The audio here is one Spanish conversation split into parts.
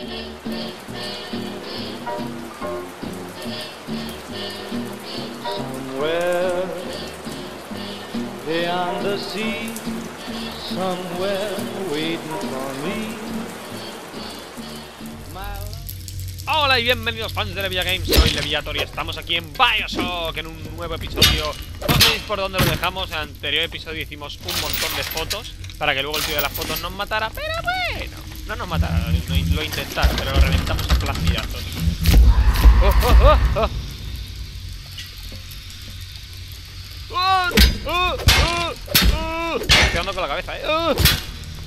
Somewhere beyond the sea, somewhere waiting for me. Hola y bienvenidos fans de Levillagames, soy Levillator y estamos aquí en Bioshock en un nuevo episodio. No sabéis por dónde lo dejamos, en el anterior episodio hicimos un montón de fotos para que luego el tío de las fotos nos matara, pero bueno, no nos matara, lo intentaron, pero lo reventamos a plastillazos. ¡Oh, oh, oh, oh! Estoy dando con la cabeza,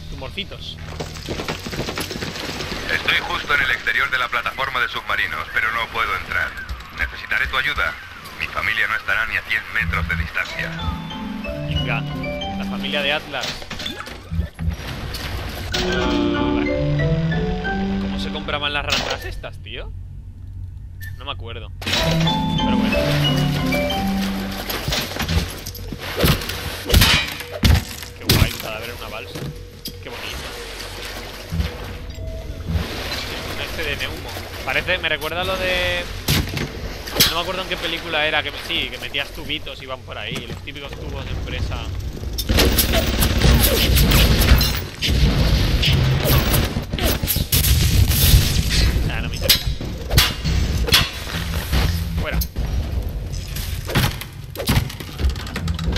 tumorcitos. Estoy justo en el exterior de la plataforma de submarinos, pero no puedo entrar. Necesitaré tu ayuda. Mi familia no estará ni a 100 metros de distancia. Venga, la familia de Atlas. Vale. ¿Cómo se compraban las ratas estas, tío? No me acuerdo. Pero bueno. Qué guay, cadáver en una balsa. Qué bonito. Este de neumo. Parece, me recuerda lo de... No me acuerdo en qué película era, que sí, que metías tubitos y iban por ahí. Los típicos tubos de empresa. Ah, no me interesa. Fuera.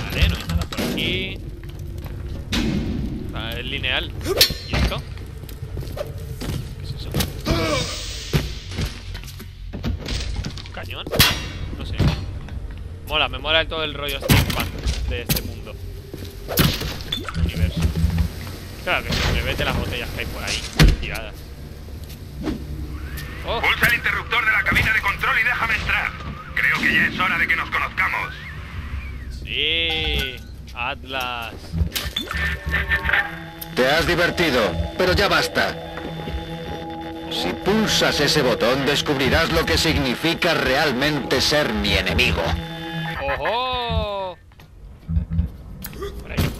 Vale, no hay nada por aquí. Vale, es lineal. ¿Y esto? ¿Qué es eso? ¿Un cañón? No sé. Mola, me mola todo el rollo steampunk de este mundo. Este universo. Claro que se me vete las botellas que hay por ahí, tiradas. Oh. Pulsa el interruptor de la cabina de control y déjame entrar. Creo que ya es hora de que nos conozcamos. Sí, Atlas. Te has divertido, pero ya basta. Si pulsas ese botón, descubrirás lo que significa realmente ser mi enemigo. ¡Ojo!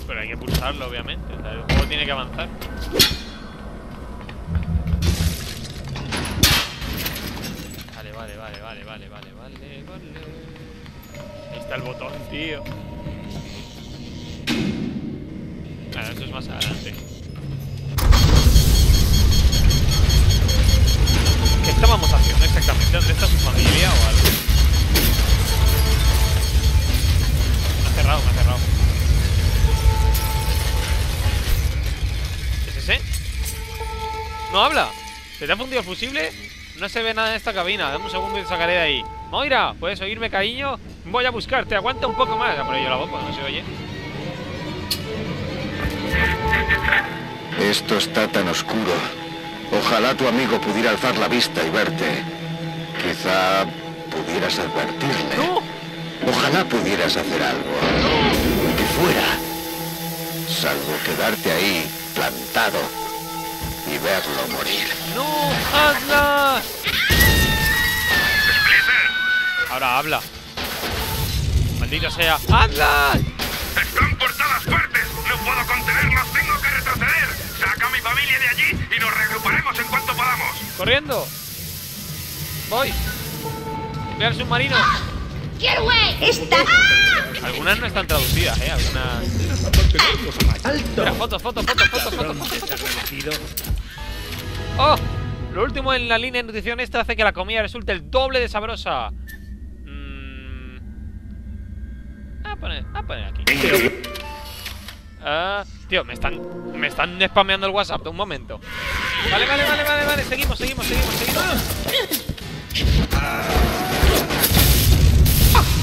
Pero hay que pulsarlo, obviamente. O sea, el juego tiene que avanzar. Vale, vale, vale, vale, vale, vale, vale, vale. Ahí está el botón, tío. Claro, eso es más adelante. ¿Qué estábamos haciendo exactamente? ¿Dónde está su familia o algo? Me ha cerrado, me ha cerrado. ¿Es ese? ¡No habla! ¿Se te ha fundido el fusible? No se ve nada en esta cabina. Dame un segundo y te sacaré de ahí. Moira, ¿puedes oírme, cariño? Voy a buscarte, aguanta un poco más. Pero yo la voz cuando no se oye. Esto está tan oscuro. Ojalá tu amigo pudiera alzar la vista y verte. Quizá pudieras advertirle. ¡No! Ojalá pudieras hacer algo. ¡No! Que fuera. Salvo quedarte ahí, plantado, y verlo morir. ¡No! ¡Hazla! Ahora habla. ¡Maldito sea! ¡Atlas! ¡Están por todas partes! ¡No puedo contenerlos! ¡Tengo que retroceder! ¡Saca a mi familia de allí y nos reagruparemos en cuanto podamos! ¡Corriendo! ¡Voy! ¡Ve al submarino! ¡Get away! ¡Está! Algunas no están traducidas, ¿eh? Algunas... ¡Alto! Mira, fotos, fotos, fotos, fotos, fotos, fotos. ¡Oh! Lo último en la línea de nutrición esta hace que la comida resulte el doble de sabrosa. A poner aquí. Tío, me están spameando el WhatsApp de un momento. Vale, vale, vale, vale, vale. Seguimos, seguimos, seguimos, seguimos.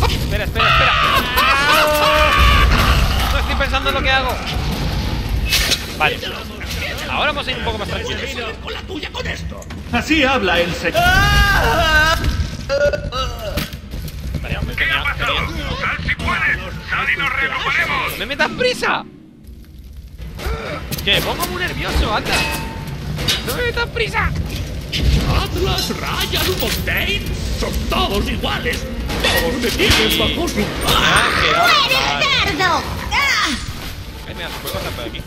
Espera, espera, espera. No estoy pensando en lo que hago. Vale. Ahora vamos a ir un poco más tranquilos. Con la tuya con esto. Así habla el señor. ¿Qué ha pasado? ¡Sal si puedes! ¡Sal y nos reagruparemos! ¡Me metas prisa! ¡Que me pongo muy nervioso, Atlas! ¡No me metas prisa! Atlas, Ryan, Fontaine, son todos iguales. ¡Todos me tienes bajo su... ¡Eres cerdo! Ay, mira, ¿puedo pasar por aquí?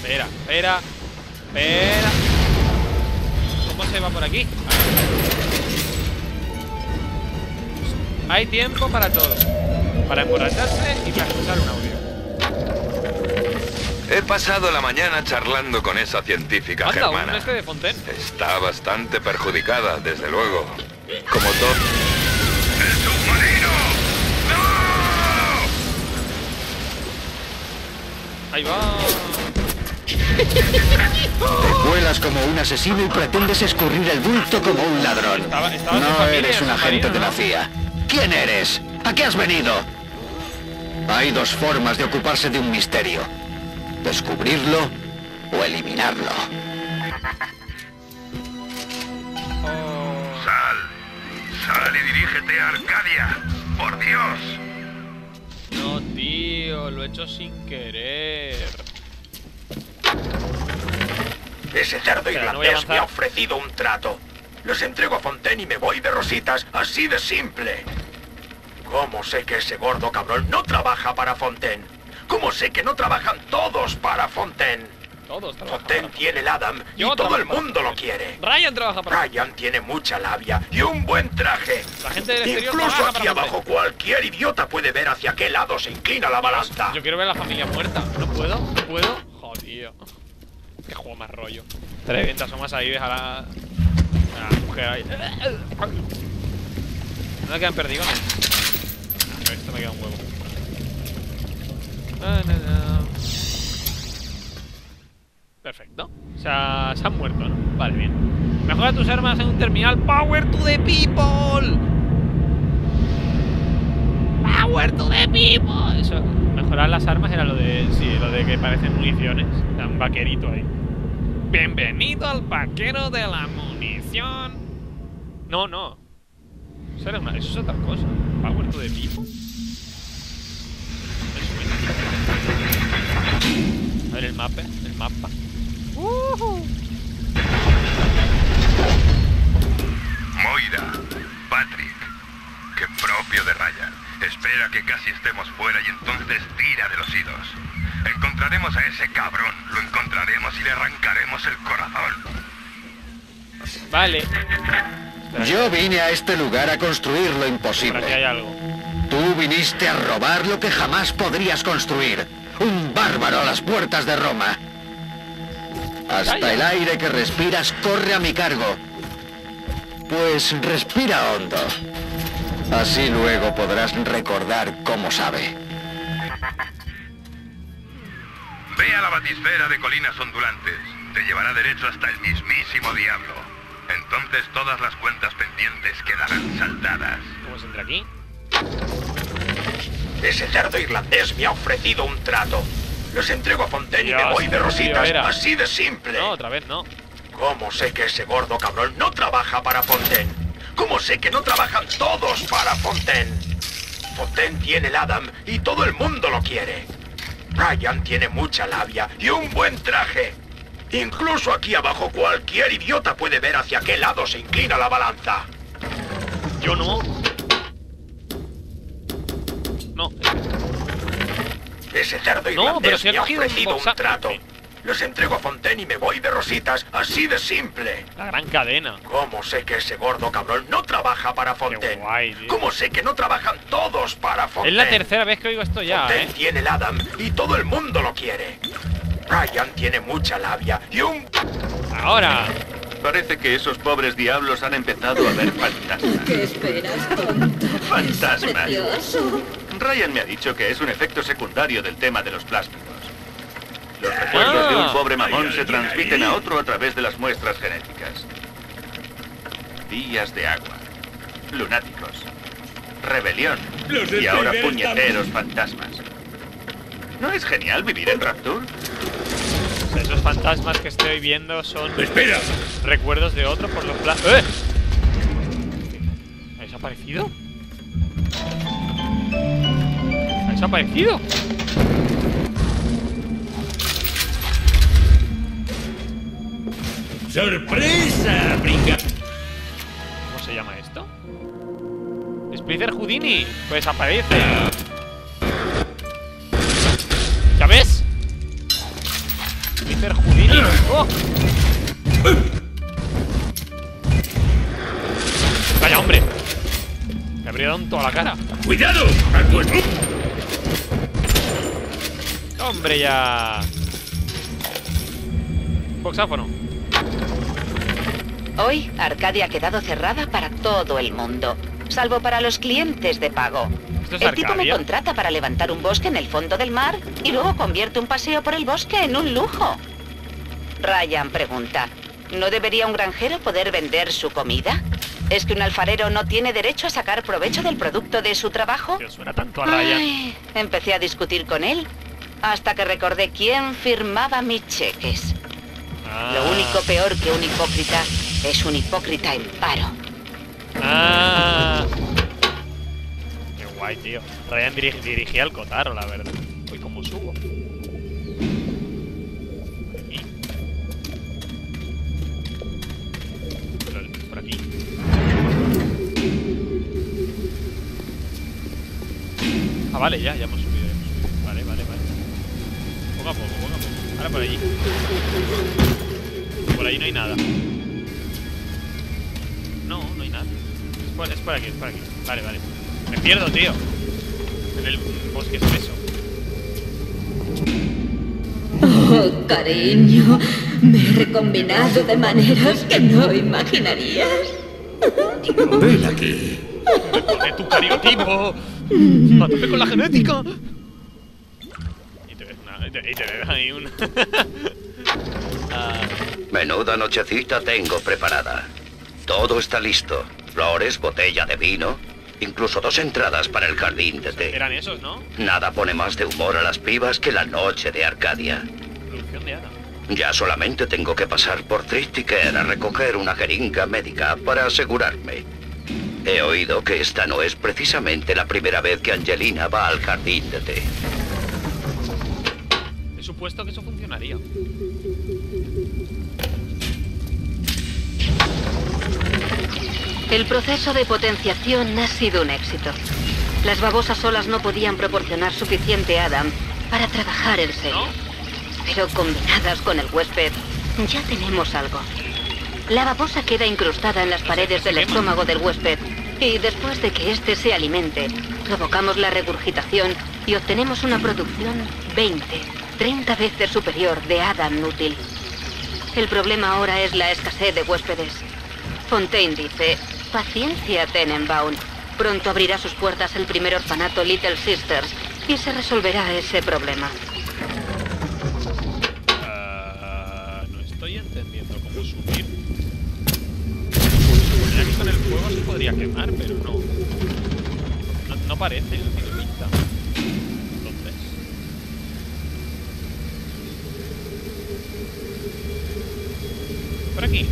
Espera, espera, espera. ¿Cómo se va por aquí? Hay tiempo para todo. Para emborracharse y para escuchar un audio. He pasado la mañana charlando con esa científica germana. Este de Fontaine. Está bastante perjudicada, desde luego. Como todo. ¡El submarino! ¡No! Ahí va. Te vuelas como un asesino y pretendes escurrir el bulto como un ladrón. Estaba no eres un agente de la CIA. ¿Quién eres? ¿A qué has venido? Hay dos formas de ocuparse de un misterio. Descubrirlo o eliminarlo. Sal y dirígete a Arcadia. ¡Por Dios! No, tío, lo he hecho sin querer. Ese cerdo irlandés me ha ofrecido un trato. Los entrego a Fontaine y me voy de rositas, así de simple. ¿Cómo sé que ese gordo cabrón no trabaja para Fontaine? ¿Cómo sé que no trabajan todos para Fontaine? Todos trabajan. Fontaine tiene el Adam y todo el mundo lo quiere. Ryan trabaja para Fontaine. Ryan tiene mucha labia y un buen traje. La gente del exterior incluso aquí abajo cualquier idiota puede ver hacia qué lado se inclina la balanza. Yo quiero ver a la familia muerta. ¿No puedo? ¿No puedo? Jodido. Qué juego más rollo. 300 asomas ahí, dejará... Ah, mujer ahí. No me quedan perdigones. A ver, esto me queda un huevo. Perfecto. O sea, se han muerto, ¿no? Vale, bien. Mejora tus armas en un terminal. Power to the people. Power to the people. Eso, mejorar las armas era lo de... Sí, lo de que parecen municiones. Un vaquerito ahí. Bienvenido al vaquero de la munición. No, no. Eso es otra cosa. Power to the people. A ver el mapa. El mapa. Moira. Patrick. Qué propio de Ryan. Espera que casi estemos fuera y entonces tira de los hilos. Encontraremos a ese cabrón. Lo encontraremos y le arrancaremos el corazón. Vale. Yo vine a este lugar a construir lo imposible. Aquí hay algo. Tú viniste a robar lo que jamás podrías construir. Un bárbaro a las puertas de Roma. Hasta el aire que respiras corre a mi cargo. Pues respira hondo. Así luego podrás recordar cómo sabe. Ve a la batisfera de colinas ondulantes. Te llevará derecho hasta el mismísimo diablo. Entonces todas las cuentas pendientes quedarán saldadas. ¿Cómo se entra aquí? Ese cerdo irlandés me ha ofrecido un trato. Los entrego a Fontaine y me voy de rositas, así de simple. No, otra vez no. ¿Cómo sé que ese gordo cabrón no trabaja para Fontaine? ¿Cómo sé que no trabajan todos para Fontaine? Fontaine tiene el Adam y todo el mundo lo quiere. Ryan tiene mucha labia y un buen traje. Incluso aquí abajo cualquier idiota puede ver hacia qué lado se inclina la balanza. Yo no. No. Ese cerdo irlandés me ha ofrecido un trato. Los entrego a Fontaine y me voy de rositas, así de simple. La gran cadena. ¿Cómo sé que ese gordo cabrón no trabaja para Fontaine? Qué guay, tío. ¿Cómo sé que no trabajan todos para Fontaine? Es la tercera vez que oigo esto ya, Fontaine tiene el Adam y todo el mundo lo quiere. Ryan tiene mucha labia y un... Ahora. Parece que esos pobres diablos han empezado a ver fantasmas. ¿Qué esperas, tonto? Fantasmas. Ryan me ha dicho que es un efecto secundario del tema de los plásticos. Los recuerdos de un pobre mamón se transmiten a otro a través de las muestras genéticas. Días de agua. Lunáticos. Rebelión. Y ahora puñeteros fantasmas. ¿No es genial vivir en Rapture? O sea, esos fantasmas que estoy viendo son... ¡Espera! Recuerdos de otro por los planos... ¡Eh! ¿Ha desaparecido? ¿Ha desaparecido? ¡Sorpresa! ¡Brinca! ¿Cómo se llama esto? ¡Splitter Houdini! ¡Pues aparece! ¿Ya ves? toda la cara. ¡Cuidado! ¡Al puesto! ¡Hombre, ya! Boxáfono. Hoy, Arcadia ha quedado cerrada para todo el mundo, salvo para los clientes de pago. El tipo me contrata para levantar un bosque en el fondo del mar y luego convierte un paseo por el bosque en un lujo. Ryan pregunta, ¿no debería un granjero poder vender su comida? ¿Es que un alfarero no tiene derecho a sacar provecho del producto de su trabajo? ¿Te suena tanto a Ryan? Ay, empecé a discutir con él hasta que recordé quién firmaba mis cheques. Ah. Lo único peor que un hipócrita es un hipócrita en paro. Ah. Qué guay, tío. Ryan dirigía al Cotaro, la verdad. Uy, como subo. Por aquí. Ah, vale, ya hemos subido. Vale, vale, vale. Poco a poco, poco a poco. Ahora por allí. Por ahí no hay nada. No, no hay nada. Es por aquí, es por aquí. Vale, vale. Me pierdo, tío. En el bosque espeso. Oh, cariño. Me he recombinado de maneras que no imaginarías. Ven aquí. De tu cariotipo. Mátame con la genética. Y te dejan ahí una. Menuda nochecita tengo preparada. Todo está listo. Flores, botella de vino, incluso 2 entradas para el jardín de té. Eran esos, ¿no? Nada pone más de humor a las pibas que la noche de Arcadia. Producción de Adam. Ya solamente tengo que pasar por Tristiker a recoger una jeringa médica para asegurarme. He oído que esta no es precisamente la primera vez que Angelina va al jardín de té. He supuesto que eso funcionaría. El proceso de potenciación ha sido un éxito. Las babosas solas no podían proporcionar suficiente Adam para trabajar el sello. ¿No? Pero combinadas con el huésped, ya tenemos algo. La babosa queda incrustada en las paredes del estómago del huésped y después de que éste se alimente, provocamos la regurgitación y obtenemos una producción 20-30 veces superior de Adam útil. El problema ahora es la escasez de huéspedes. Fontaine dice, paciencia Tenenbaum, pronto abrirá sus puertas el primer orfanato Little Sisters y se resolverá ese problema. Subir. Suponía que con el fuego se podría quemar, pero no parece, no tiene pinta. Entonces, por aquí.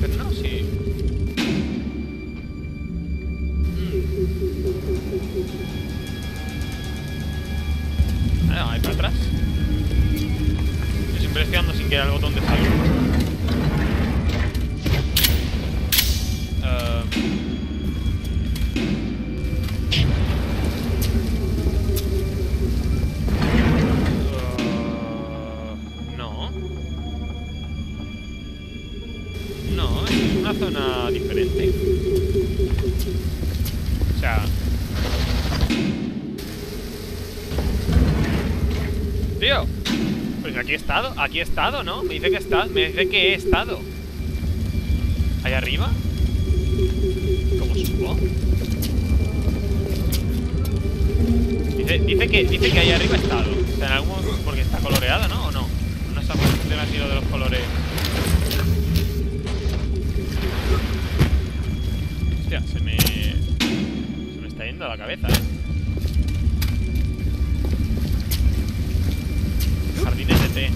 Pero no, sí. Ah, ahí para atrás. Presionando sin que el botón de salida. No. No, es una zona diferente. O sea... Tío. Pues aquí he estado, ¿no? Me dice que he estado. ¿Allá arriba? ¿Cómo subo? Dice que allá arriba he estado. O sea, en algún momento, porque está coloreada, ¿no? ¿O no? No está tenido de los colores. Hostia, se me está yendo a la cabeza, ¿eh? Jardines de té.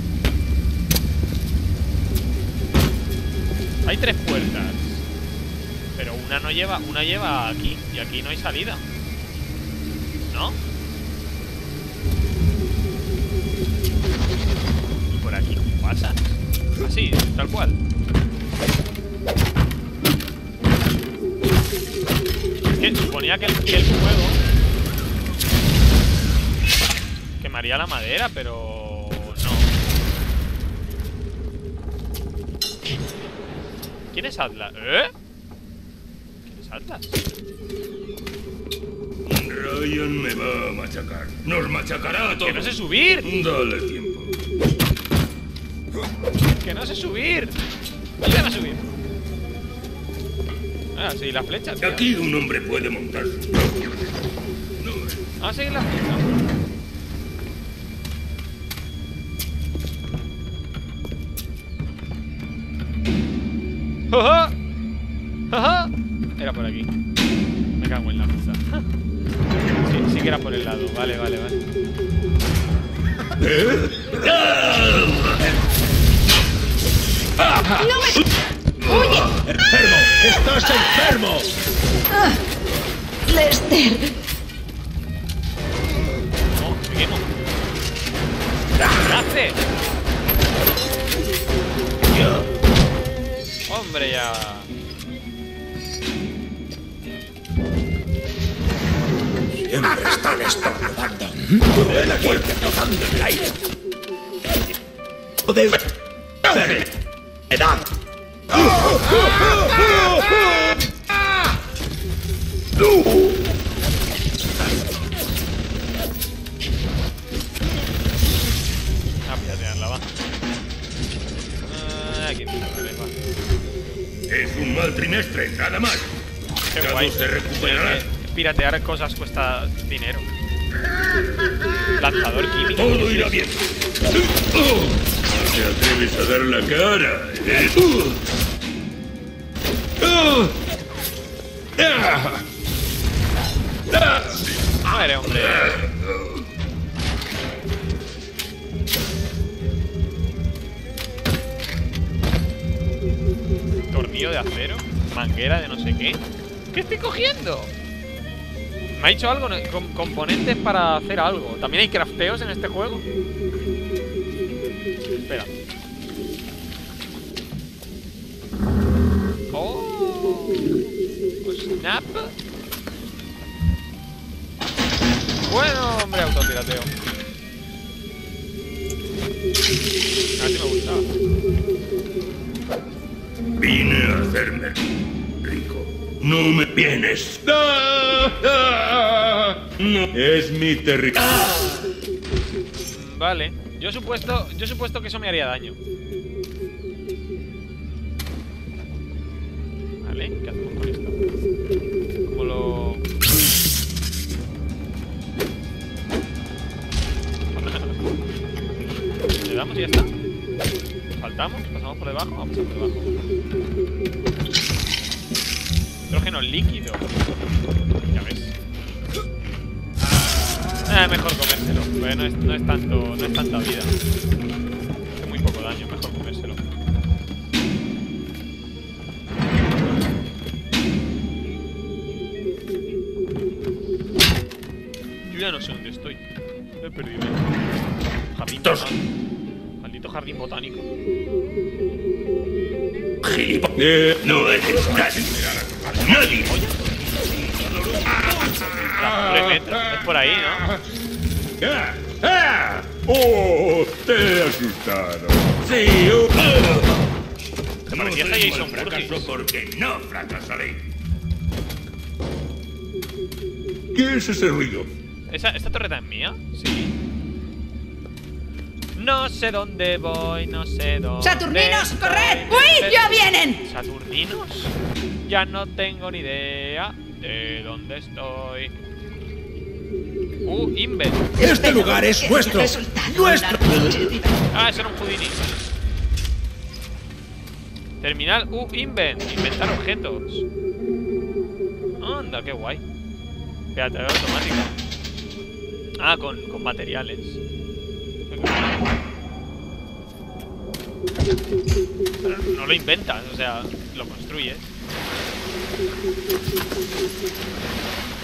Hay 3 puertas. Pero una no lleva. Una lleva aquí. Y aquí no hay salida. ¿No? Y por aquí no pasa. Así, tal cual. Es que suponía que el juego quemaría la madera, pero... ¿Quién es Atlas? ¿Eh? ¿Quién es Atlas? Ryan me va a machacar. ¡Nos machacará a todos! ¡Que no sé subir! Dale tiempo. ¡Que no sé subir! ¡Ayúdame a subir! Ah, sí, las flechas, tío. Aquí un hombre puede montar sus propios. Vamos a seguir las flechas. ¡Ajá! ¡Ajá! Era por aquí. Me cago en la pizza. Sí, sí que era por el lado. Vale, vale, vale. ¡No me... ¡Oye! ¡Enfermo! ¡Estás enfermo! ¡Lester! ¡No, me quemo! ¡Gracias! ¡Hombre, ya! Siempre están estorbando. Ven aquí, flotando en el aire. ¡Joder! ¡Edad! Ah, piratearla, va. Aquí está, vale, va. Es un mal trimestre, nada más. Qué guay. Se recuperará. Piratear cosas cuesta dinero. Lanzador químico. Todo irá bien. ¿Te atreves a dar la cara? Madre, hombre. Tornillo de acero, manguera de no sé qué. ¿Qué estoy cogiendo? Me ha dicho algo, componentes para hacer algo. También hay crafteos en este juego. Espera. Oh, snap. Bueno, hombre, autopirateo. A ver si me gustaba. Vine a hacerme rico. No me vienes. No es mi territorio. Vale. Yo supuesto que eso me haría daño. Vale, ¿qué hacemos con esto? ¿Cómo lo...? ¿Le damos y ya está? Saltamos, pasamos por debajo, vamos por debajo. Hidrógeno líquido. Ya ves. Mejor comérselo. Pues no es tanta vida. Hace muy poco daño, mejor comérselo. Yo ya no sé dónde estoy. Me he perdido. Jamito. Jardín botánico. No eres nadie. Es por ahí, ¿no? ¡Oh! ¡Te asustaron! ¡Sí! Te parecía que Jason fracasó porque no fracasaré. ¿Qué es ese ruido? ¿Esta torreta es mía? Sí. No sé dónde voy, no sé dónde... ¡Saturninos, corred! ¡Uy, ya vienen! ¿Saturninos? Ya no tengo ni idea de dónde estoy. U-Invent. Este lugar es nuestro. ¡Nuestro! Ah, eso era un Houdini. Terminal U-Invent. Inventar objetos. Anda, qué guay. Espérate, automática. Ah, con materiales. No lo inventas, o sea, lo construyes.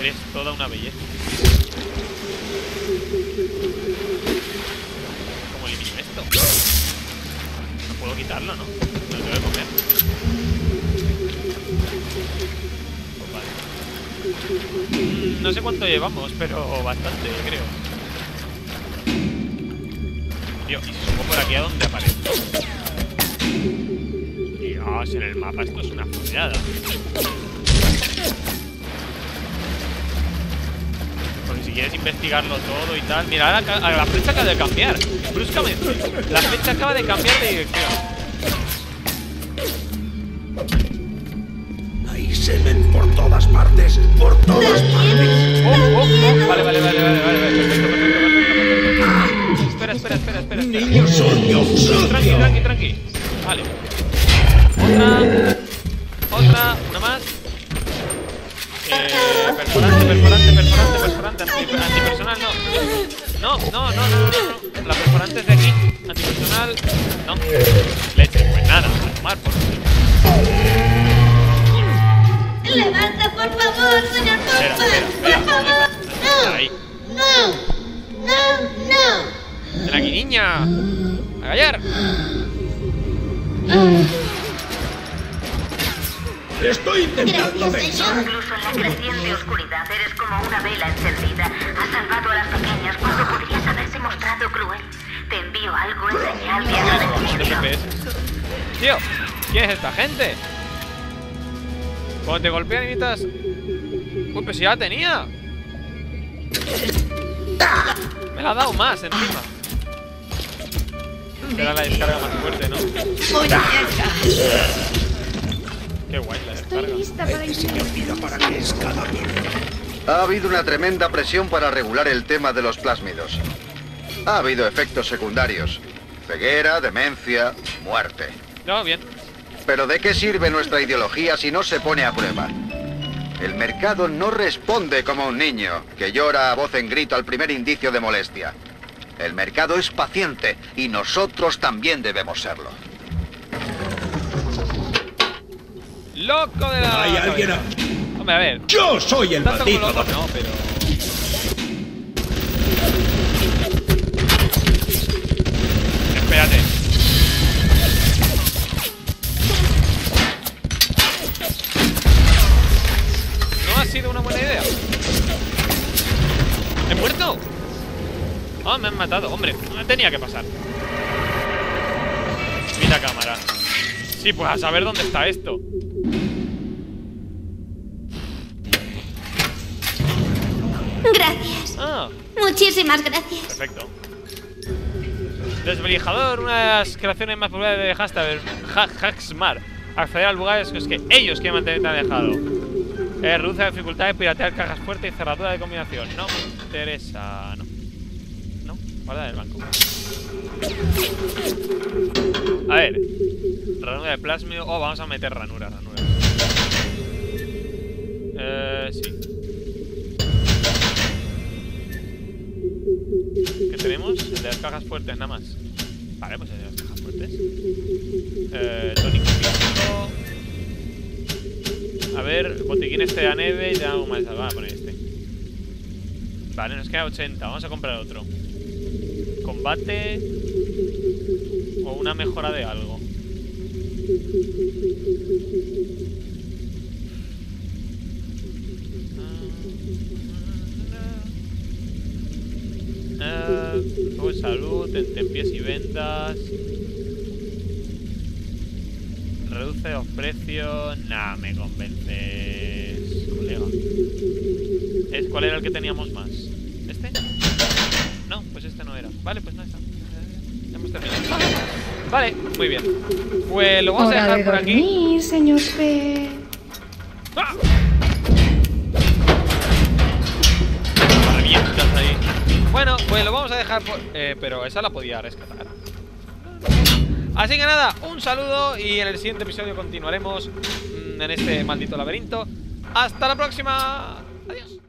Eres toda una belleza. ¿Cómo elimino esto? No puedo quitarlo, ¿no? No lo tengo que comer. Pues vale. No sé cuánto llevamos, pero bastante, creo. Tío, y si subo por aquí, ¿a dónde aparezco? Dios, mapas en el mapa, esto es una jodeada. Porque si quieres investigarlo todo y tal... Mira, ahora la flecha acaba de cambiar. Bruscamente. La flecha acaba de cambiar de dirección. Hay semen por todas partes. Por todas partes. Oh, oh, oh. Vale. Perfecto. Espera. Niños son yo. Tranqui. Vale. Otra, una más. Perforante. Antipersonal, no. No. La perforante es de aquí. Antipersonal, no. Leche, pues nada, a tomar por favor. Levanta, por favor, señor Pompa. Por favor. No. Ven aquí, niña. A callar. Estoy intentando pensar. Incluso en la creciente oscuridad eres como una vela encendida. Has salvado a las pequeñas cuando podrías haberse mostrado cruel. Te envío algo en señal de agradecimiento. Tío, ¿quién es esta gente? Cuando te golpean imitas... Uy, pues ya la tenía. Me la ha dado más encima. Será la descarga más fuerte, ¿no? Qué guay la descarga. Ha habido una tremenda presión para regular el tema de los plásmidos. Ha habido efectos secundarios. Ceguera, demencia, muerte. No, bien. Pero ¿de qué sirve nuestra ideología si no se pone a prueba? El mercado no responde como un niño que llora a voz en grito al primer indicio de molestia. El mercado es paciente y nosotros también debemos serlo. ¡Loco de la... Hay alguien a... Hombre, a ver. Yo soy el maldito. No, pero... Espérate. No ha sido una buena idea. ¿He muerto? Oh, me han matado, hombre, tenía que pasar. Mira cámara. Sí, pues a saber dónde está esto. Gracias. Ah. Muchísimas gracias. Perfecto. Desvelijador, una de las creaciones más populares de Hacksmart. Acceder a lugares que ellos quieren mantener tan alejado. Reduce la dificultad de piratear cajas fuertes y cerradura de combinación. No me interesa, no. Guarda del banco. A ver. Ranura de plásmido. Oh, vamos a meter ranura. Sí. ¿Qué tenemos? El de las cajas fuertes, nada más. Vale, pues el de las cajas fuertes. Tónico físico. A ver, botiquín este de la nieve y ya algo más. Vamos a poner este. Vale, nos queda 80. Vamos a comprar otro. Combate o una mejora de algo. Pues salud, en pies y ventas. Reduce los precios. Nah, me convences, colega. ¿Es cuál era el que teníamos más? ¿Este? No, pues este no era. Vale, pues no está. Ya hemos terminado. Vale, muy bien. Pues lo vamos a dejar por aquí. Señor P. ¡Ah! Revientas ahí. Bueno, pues lo vamos a dejar por... pero esa la podía rescatar. Así que nada, un saludo y en el siguiente episodio continuaremos en este maldito laberinto. ¡Hasta la próxima! ¡Adiós!